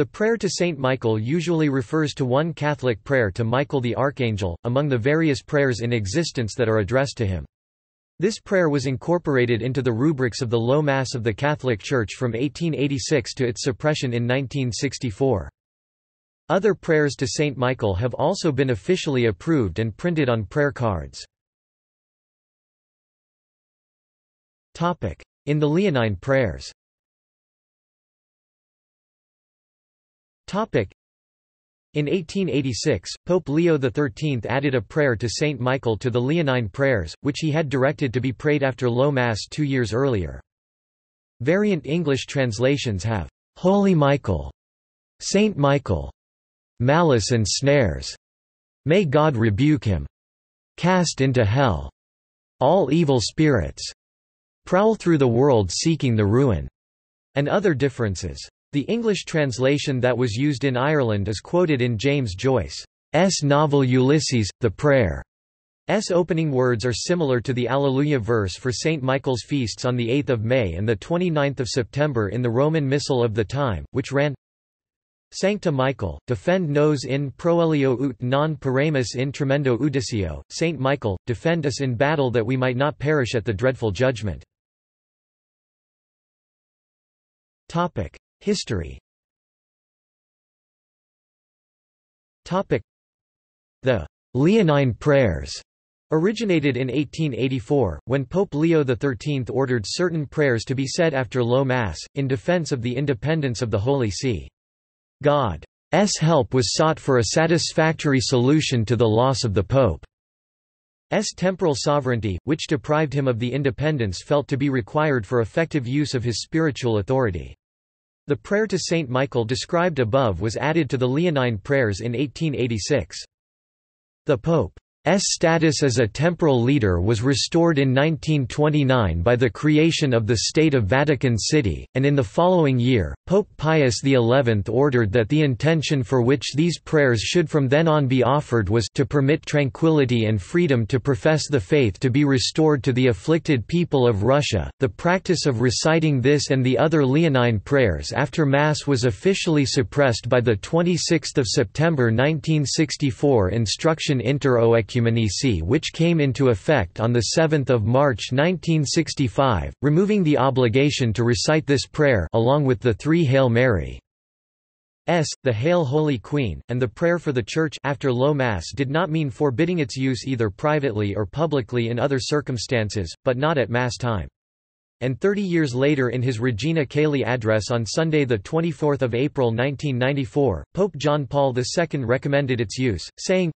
The prayer to Saint Michael usually refers to one Catholic prayer to Michael the Archangel, among the various prayers in existence that are addressed to him. This prayer was incorporated into the rubrics of the Low Mass of the Catholic Church from 1886 to its suppression in 1964. Other prayers to Saint Michael have also been officially approved and printed on prayer cards. In the Leonine prayers. In 1886, Pope Leo XIII added a prayer to Saint Michael to the Leonine prayers, which he had directed to be prayed after Low Mass 2 years earlier. Variant English translations have, "Holy Michael", "Saint Michael", "Malice and snares", "May God rebuke him", "Cast into hell", "All evil spirits", "Prowl through the world seeking the ruin", and other differences. The English translation that was used in Ireland is quoted in James Joyce's novel Ulysses, the prayer. S opening words are similar to the Alleluia verse for St. Michael's feasts on 8 May and 29 September in the Roman Missal of the time, which ran, Sancta Michael, defend nos in proelio ut non peremus in tremendo udicio, St. Michael, defend us in battle that we might not perish at the dreadful judgment. History. The Leonine prayers originated in 1884, when Pope Leo XIII ordered certain prayers to be said after Low Mass, in defense of the independence of the Holy See. God's help was sought for a satisfactory solution to the loss of the Pope's temporal sovereignty, which deprived him of the independence felt to be required for effective use of his spiritual authority. The prayer to Saint Michael described above was added to the Leonine prayers in 1886. The Pope's status as a temporal leader was restored in 1929 by the creation of the State of Vatican City, and in the following year, Pope Pius XI ordered that the intention for which these prayers should from then on be offered was to permit tranquility and freedom to profess the faith to be restored to the afflicted people of Russia. The practice of reciting this and the other Leonine prayers after Mass was officially suppressed by the 26th of September 1964 Instruction Inter Oec, which came into effect on 7 March 1965, removing the obligation to recite this prayer along with the three Hail Marys, the Hail Holy Queen, and the prayer for the Church after Low Mass did not mean forbidding its use either privately or publicly in other circumstances, but not at Mass time. And 30 years later in his Regina Caeli address on Sunday 24 April 1994, Pope John Paul II recommended its use, saying,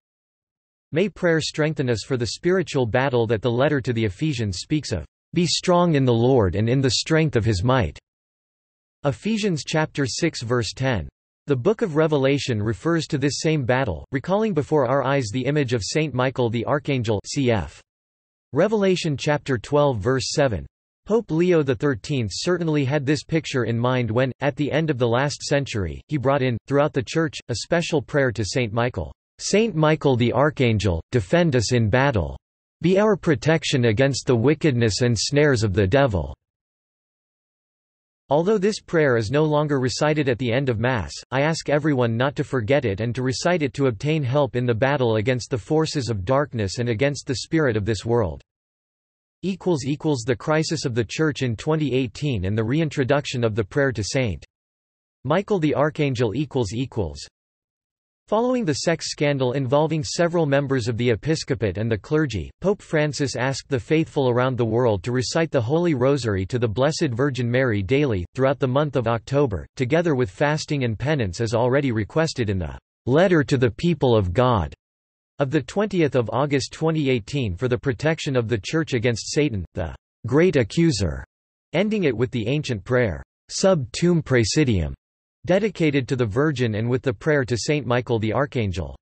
May prayer strengthen us for the spiritual battle that the letter to the Ephesians speaks of. Be strong in the Lord and in the strength of his might. Ephesians chapter 6 verse 10. The book of Revelation refers to this same battle, recalling before our eyes the image of Saint Michael the Archangel cf. Revelation chapter 12 verse 7. Pope Leo XIII certainly had this picture in mind when, at the end of the last century, he brought in, throughout the Church, a special prayer to Saint Michael. Saint Michael the Archangel, defend us in battle. Be our protection against the wickedness and snares of the devil. Although this prayer is no longer recited at the end of Mass, I ask everyone not to forget it and to recite it to obtain help in the battle against the forces of darkness and against the spirit of this world. The crisis of the Church in 2018 and the reintroduction of the prayer to Saint Michael the Archangel. Following the sex scandal involving several members of the episcopate and the clergy, Pope Francis asked the faithful around the world to recite the Holy Rosary to the Blessed Virgin Mary daily, throughout the month of October, together with fasting and penance as already requested in the "Letter to the People of God" of 20 August 2018 for the protection of the Church against Satan, the "Great Accuser", ending it with the ancient prayer, Sub Tuum Praesidium, dedicated to the Virgin and with the prayer to Saint Michael the Archangel.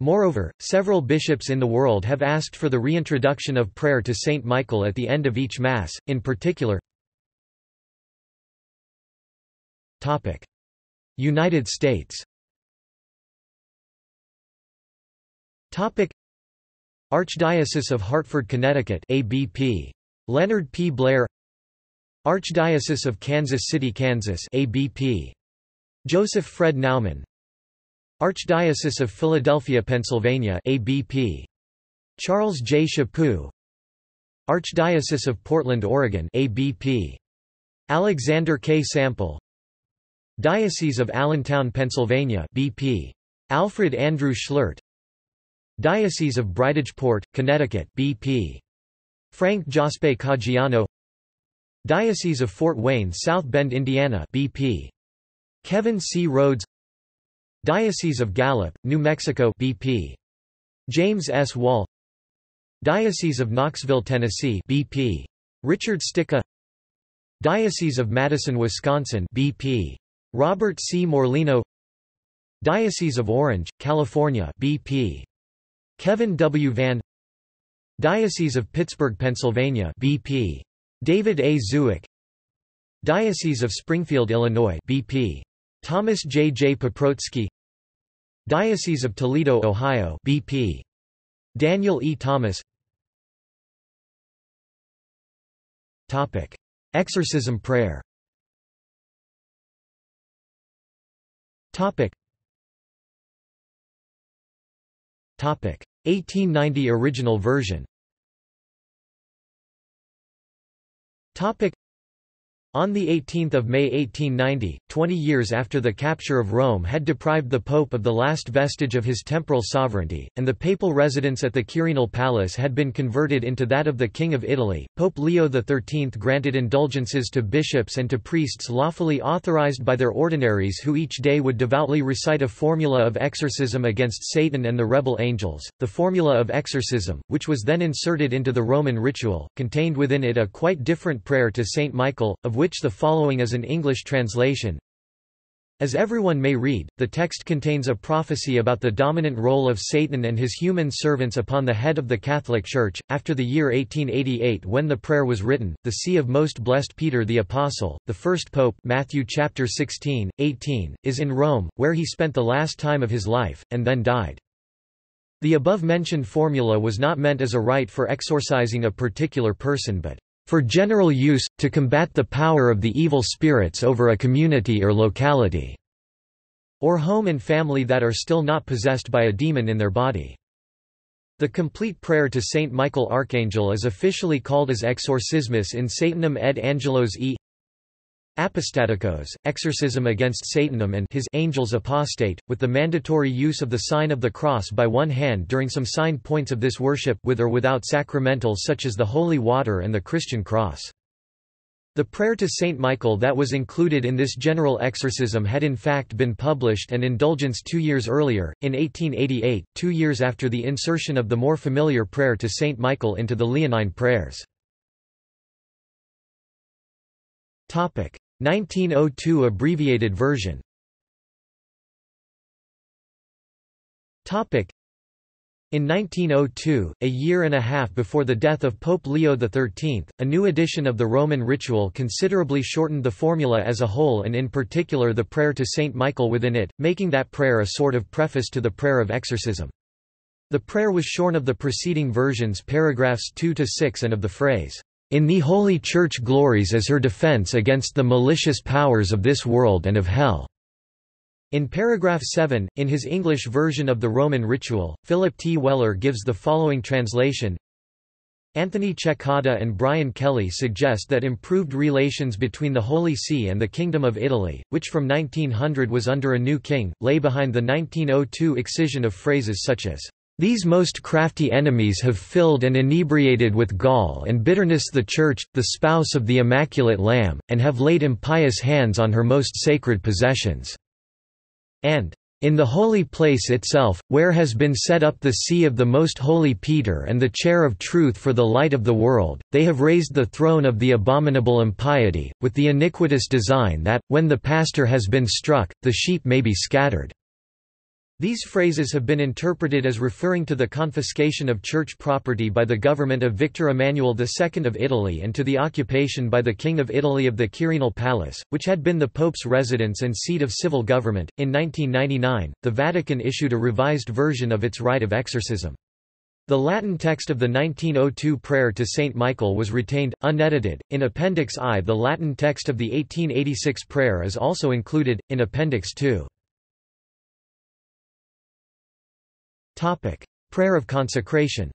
Moreover, several bishops in the world have asked for the reintroduction of prayer to Saint Michael at the end of each Mass, in particular. United States. Archdiocese of Hartford, Connecticut (ABP), Leonard P. Blair. Archdiocese of Kansas City, Kansas (ABP), Joseph Fred Naumann, Archdiocese of Philadelphia, Pennsylvania, ABP. Charles J. Chaput, Archdiocese of Portland, Oregon, ABP. Alexander K. Sample, Diocese of Allentown, Pennsylvania, BP. Alfred Andrew Schlert, Diocese of Bridgeport, Connecticut, BP. Frank Jospe Caggiano, Diocese of Fort Wayne, South Bend, Indiana, BP. Kevin C. Rhodes, Diocese of Gallup, New Mexico, BP. James S. Wall, Diocese of Knoxville, Tennessee, BP. Richard Sticca, Diocese of Madison, Wisconsin, BP. Robert C. Morlino, Diocese of Orange, California, BP. Kevin W. Van, Diocese of Pittsburgh, Pennsylvania, BP. David A. Zwick, Diocese of Springfield, Illinois, BP. Thomas J. J. Poprotsky, Diocese of Toledo, Ohio, BP. Daniel E. Thomas. Topic: Exorcism prayer. Topic. 1890 original version. Topic. On 18 May 1890, 20 years after the capture of Rome had deprived the Pope of the last vestige of his temporal sovereignty, and the papal residence at the Quirinal Palace had been converted into that of the King of Italy, Pope Leo XIII granted indulgences to bishops and to priests lawfully authorized by their ordinaries who each day would devoutly recite a formula of exorcism against Satan and the rebel angels. The formula of exorcism, which was then inserted into the Roman ritual, contained within it a quite different prayer to Saint Michael, of which the following is an English translation. As everyone may read, the text contains a prophecy about the dominant role of Satan and his human servants upon the head of the Catholic Church. After the year 1888 when the prayer was written, the see of Most Blessed Peter the Apostle, the first pope, Matthew chapter 16, 18, is in Rome, where he spent the last time of his life, and then died. The above-mentioned formula was not meant as a rite for exorcising a particular person but for general use, to combat the power of the evil spirits over a community or locality, or home and family that are still not possessed by a demon in their body. The complete prayer to Saint Michael Archangel is officially called as Exorcismus in Satanum ed Angelos e Apostaticos, exorcism against Satanum and his angels apostate, with the mandatory use of the sign of the cross by one hand during some sign points of this worship, with or without sacramentals such as the holy water and the Christian cross. The prayer to Saint Michael that was included in this general exorcism had in fact been published and indulgenced 2 years earlier, in 1888, 2 years after the insertion of the more familiar prayer to Saint Michael into the Leonine prayers. 1902 abbreviated version. In 1902, a year and a half before the death of Pope Leo XIII, a new edition of the Roman ritual considerably shortened the formula as a whole and in particular the prayer to Saint Michael within it, making that prayer a sort of preface to the prayer of exorcism. The prayer was shorn of the preceding versions paragraphs 2 to 6 and of the phrase, "In the Holy Church glories as her defense against the malicious powers of this world and of hell." In paragraph 7, in his English version of the Roman ritual, Philip T. Weller gives the following translation. Anthony Ceccotta and Brian Kelly suggest that improved relations between the Holy See and the Kingdom of Italy, which from 1900 was under a new king, lay behind the 1902 excision of phrases such as, "These most crafty enemies have filled and inebriated with gall and bitterness the Church, the spouse of the Immaculate Lamb, and have laid impious hands on her most sacred possessions," and "In the holy place itself, where has been set up the see of the most holy Peter and the chair of truth for the light of the world, they have raised the throne of the abominable impiety, with the iniquitous design that, when the pastor has been struck, the sheep may be scattered." These phrases have been interpreted as referring to the confiscation of church property by the government of Victor Emmanuel II of Italy and to the occupation by the King of Italy of the Quirinal Palace, which had been the Pope's residence and seat of civil government. In 1999, the Vatican issued a revised version of its rite of exorcism. The Latin text of the 1902 prayer to Saint Michael was retained, unedited. In Appendix I, the Latin text of the 1886 prayer is also included, in Appendix II. Prayer of consecration.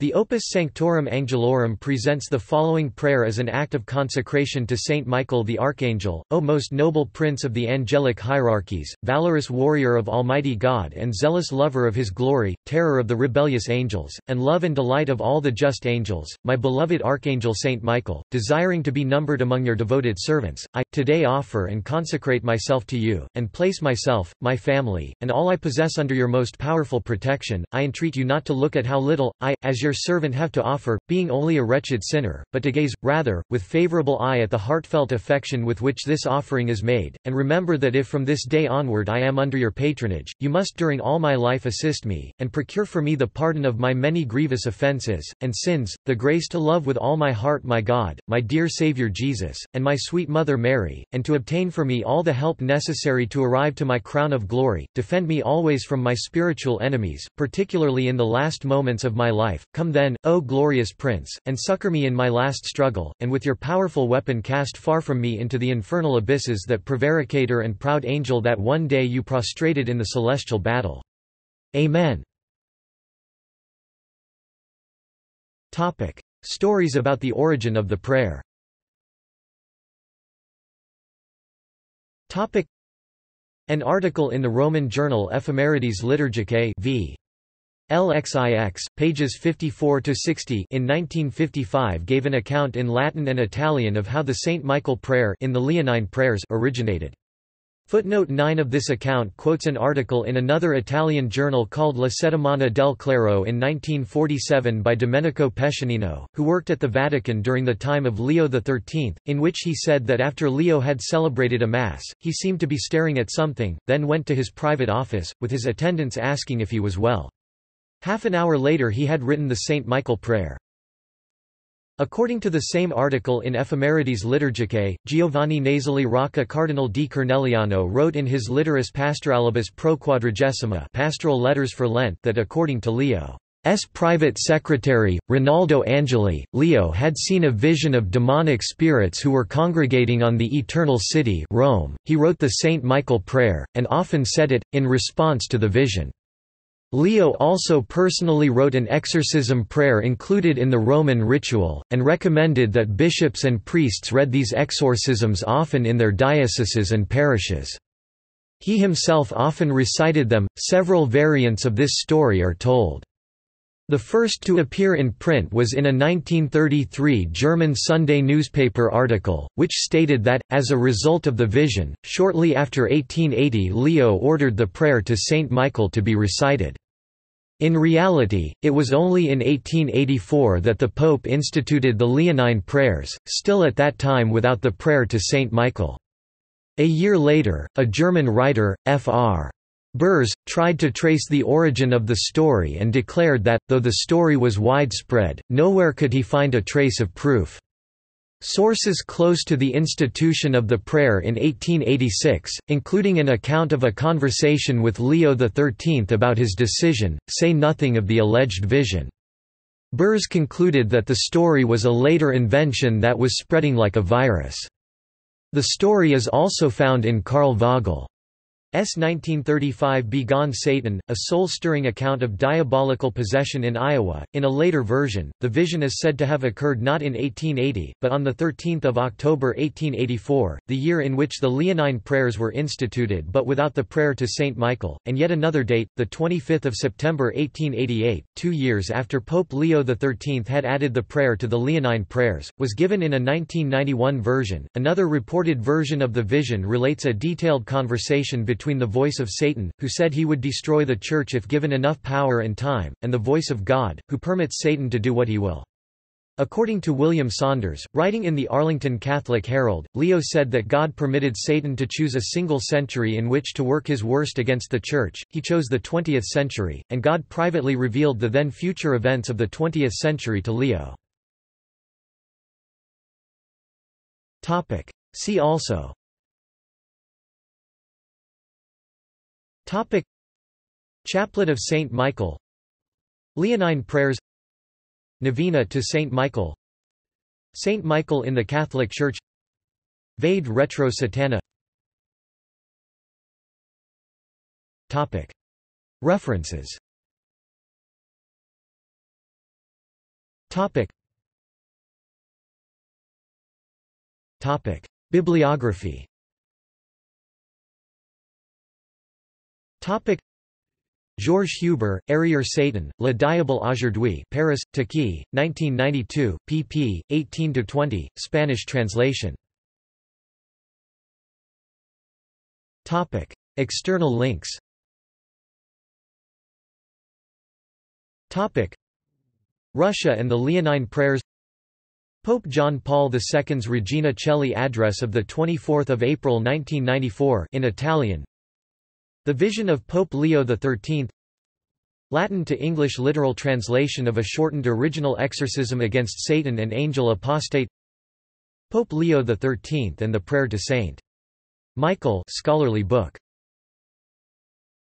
The Opus Sanctorum Angelorum presents the following prayer as an act of consecration to Saint Michael the Archangel, O most noble prince of the angelic hierarchies, valorous warrior of Almighty God and zealous lover of His glory, terror of the rebellious angels, and love and delight of all the just angels, my beloved Archangel Saint Michael, desiring to be numbered among your devoted servants, I, today offer and consecrate myself to you, and place myself, my family, and all I possess under your most powerful protection. I entreat you not to look at how little, I, as your servant have to offer, being only a wretched sinner, but to gaze, rather, with favourable eye at the heartfelt affection with which this offering is made, and remember that if from this day onward I am under your patronage, you must during all my life assist me, and procure for me the pardon of my many grievous offences, and sins, the grace to love with all my heart my God, my dear Saviour Jesus, and my sweet Mother Mary, and to obtain for me all the help necessary to arrive to my crown of glory, defend me always from my spiritual enemies, particularly in the last moments of my life. Come then, O glorious Prince, and succour me in my last struggle, and with your powerful weapon cast far from me into the infernal abysses that prevaricator and proud angel that one day you prostrated in the celestial battle. Amen. Topic: Stories about the origin of the prayer. Topic: An article in the Roman journal Ephemerides Liturgicae v. LXIX, pages 54–60 in 1955 gave an account in Latin and Italian of how the St. Michael prayer in the Leonine prayers originated. Footnote 9 of this account quotes an article in another Italian journal called La Settimana del Clero in 1947 by Domenico Pescianino, who worked at the Vatican during the time of Leo XIII, in which he said that after Leo had celebrated a Mass, he seemed to be staring at something, then went to his private office, with his attendants asking if he was well. Half an hour later he had written the St. Michael prayer. According to the same article in Ephemerides Liturgicae, Giovanni Nasali Rocca Cardinal di Corneliano wrote in his Litteris Pastoralibus pro Quadragesima Pastoral Letters for Lent that according to Leo's private secretary, Rinaldo Angeli, Leo had seen a vision of demonic spirits who were congregating on the Eternal City Rome. He wrote the St. Michael prayer, and often said it, in response to the vision. Leo also personally wrote an exorcism prayer included in the Roman ritual, and recommended that bishops and priests read these exorcisms often in their dioceses and parishes. He himself often recited them. Several variants of this story are told. The first to appear in print was in a 1933 German Sunday newspaper article, which stated that, as a result of the vision, shortly after 1880 Leo ordered the prayer to Saint Michael to be recited. In reality, it was only in 1884 that the Pope instituted the Leonine prayers, still at that time without the prayer to Saint Michael. A year later, a German writer, Fr. Burs, tried to trace the origin of the story and declared that, though the story was widespread, nowhere could he find a trace of proof. Sources close to the institution of the prayer in 1886, including an account of a conversation with Leo XIII about his decision, say nothing of the alleged vision. Burs concluded that the story was a later invention that was spreading like a virus. The story is also found in Karl Vogel's 1935 Be Gone Satan, a soul-stirring account of diabolical possession in Iowa. In a later version, the vision is said to have occurred not in 1880, but on 13 October 1884, the year in which the Leonine prayers were instituted but without the prayer to Saint Michael, and yet another date, 25 September 1888, 2 years after Pope Leo XIII had added the prayer to the Leonine prayers, was given in a 1991 version. Another reported version of the vision relates a detailed conversation between the voice of Satan, who said he would destroy the Church if given enough power and time, and the voice of God, who permits Satan to do what he will. According to William Saunders, writing in the Arlington Catholic Herald, Leo said that God permitted Satan to choose a single century in which to work his worst against the Church. He chose the 20th century, and God privately revealed the then future events of the 20th century to Leo. See also Topic: Chaplet of Saint Michael, Leonine Prayers, Novena to Saint Michael, Saint Michael in the Catholic Church, Vade Retro Satana. Topic: References. Topic. Topic: Bibliography. Topic: Georges Huber, Arrière Satan, Le Diable Aujourd'hui, Paris, Taki, 1992, pp. 18–20, Spanish translation. Topic: External links. Topic: Russia and the Leonine Prayers. Pope John Paul II's Regina Caeli address of 24 April 1994 in Italian. The Vision of Pope Leo XIII. Latin to English literal translation of a shortened original Exorcism Against Satan and Angel Apostate. Pope Leo XIII and the Prayer to Saint Michael scholarly book.